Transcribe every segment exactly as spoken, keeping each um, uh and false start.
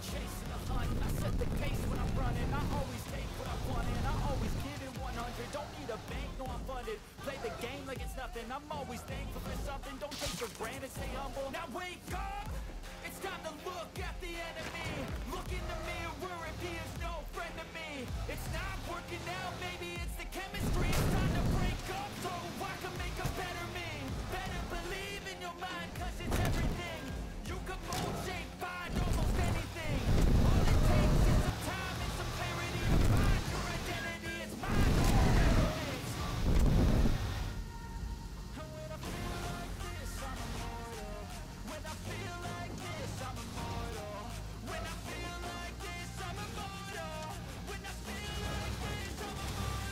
chasing the hunt. I set the pace when I'm running. I always take what I want and I always give it one hundred. Don't need a bank, no I'm funded. Play the game like it's nothing. I'm always thankful for something. Don't take for granted, stay humble. Now wake up! It's time to look at the enemy. Look in the mirror if he is no friend to me. It's not working out, maybe it's the chemistry. It's time to break up so I can make a better me. Better believe in your mind, cause it's everything. You can mold, shape, find almost anything. All it takes is some time and some clarity to find your identity. It's mine, no more enemies. And when I feel like this, I'm immortal. When I feel like this, I'm immortal. When I feel like this, I'm immortal. When I feel like this, I'm immortal.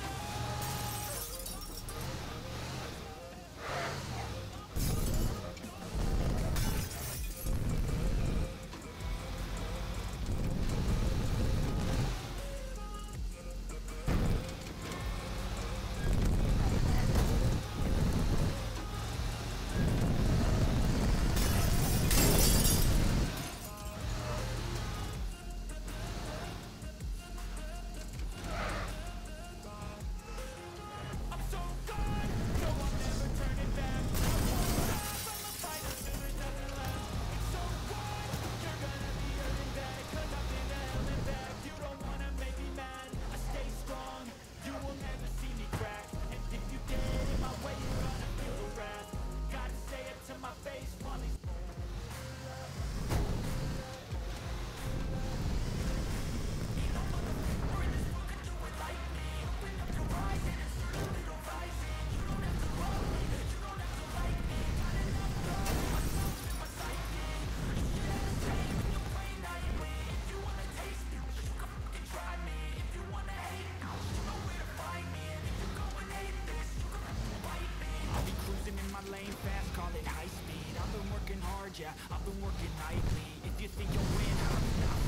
Yeah, I've been working nightly. If you think you'll win, I'm not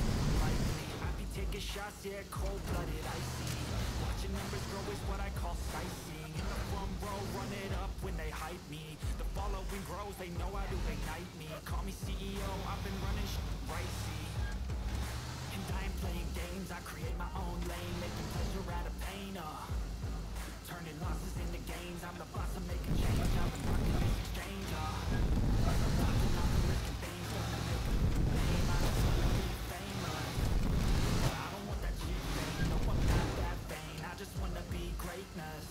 likely. I be taking shots, yeah, cold-blooded, icy. Watching numbers grow is what I call sightseeing. In the front row, run it up when they hype me. The following grows, they know how to ignite me. Call me C E O, I've been running shit right, see. And I ain't playing games, I create my own lane. Making pleasure out of pain, uh turning losses into gains. I'm the boss, I'm making change. I'm the market, this exchange, uh I'm knocking off the risking things. Just to make a name, I don't want to be famous. I don't want that shit vain. No, I'm not that vain. I just want to be greatness.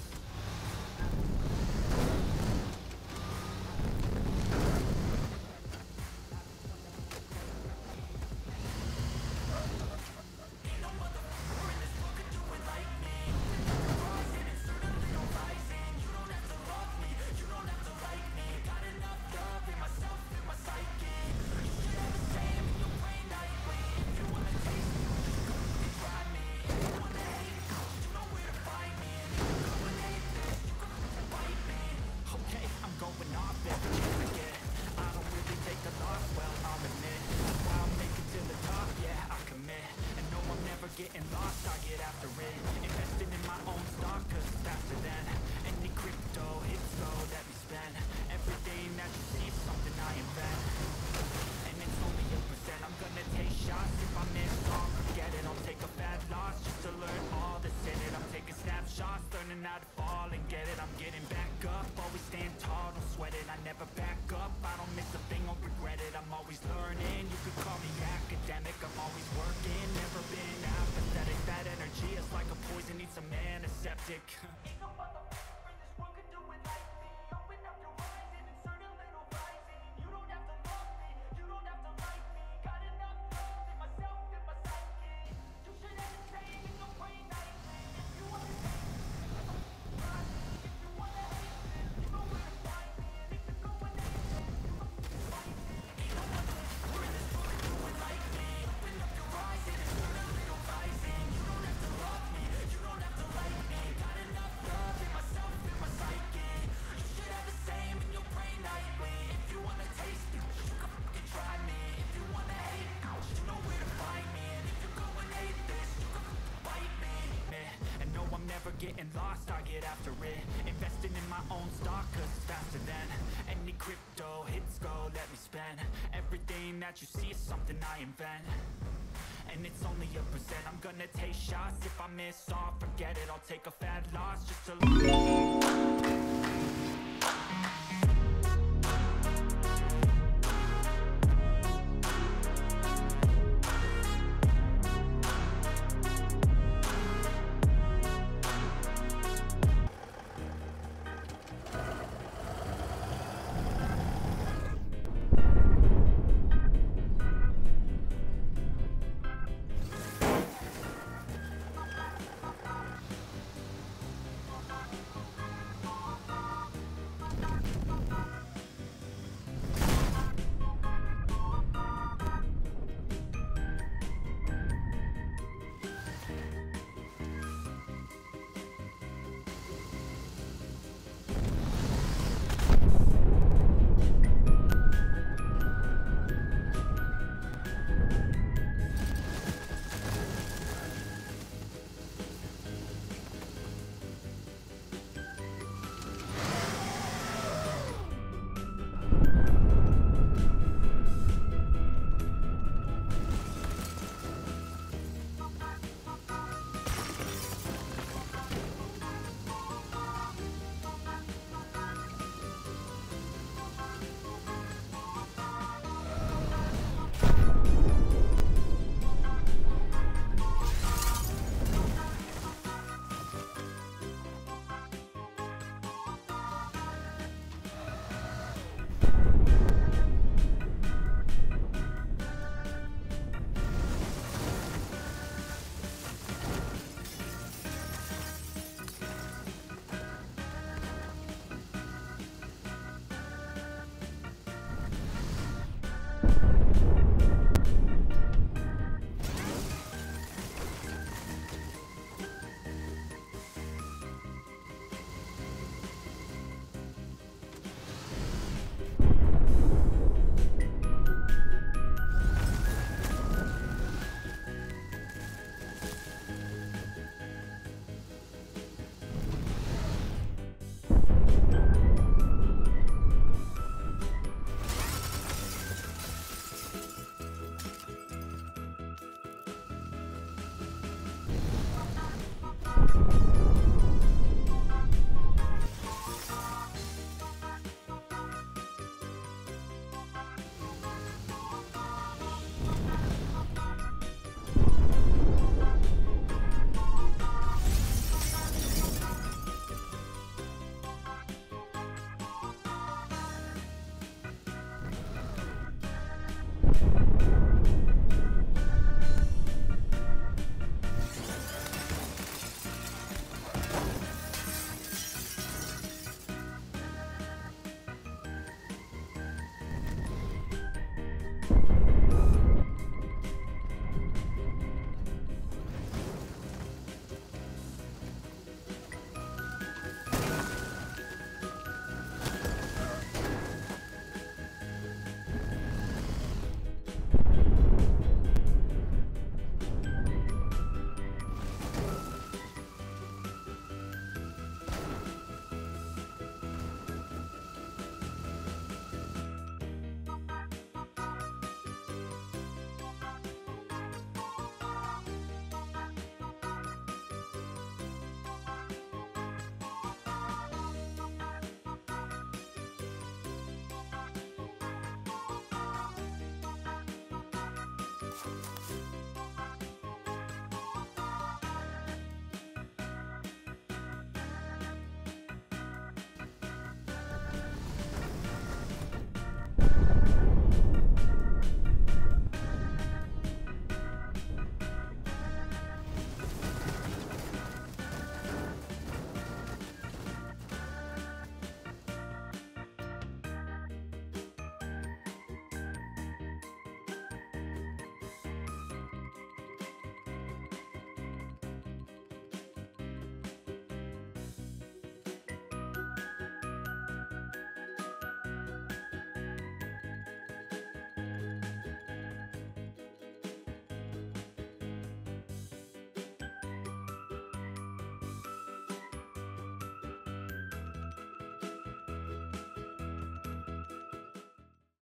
Getting lost, I get after it. Investing in my own stock, cause it's faster than any crypto hits go, let me spend. Everything that you see is something I invent. and it's only a percent. I'm gonna take shots. If I miss all, forget it. I'll take a fat loss just to you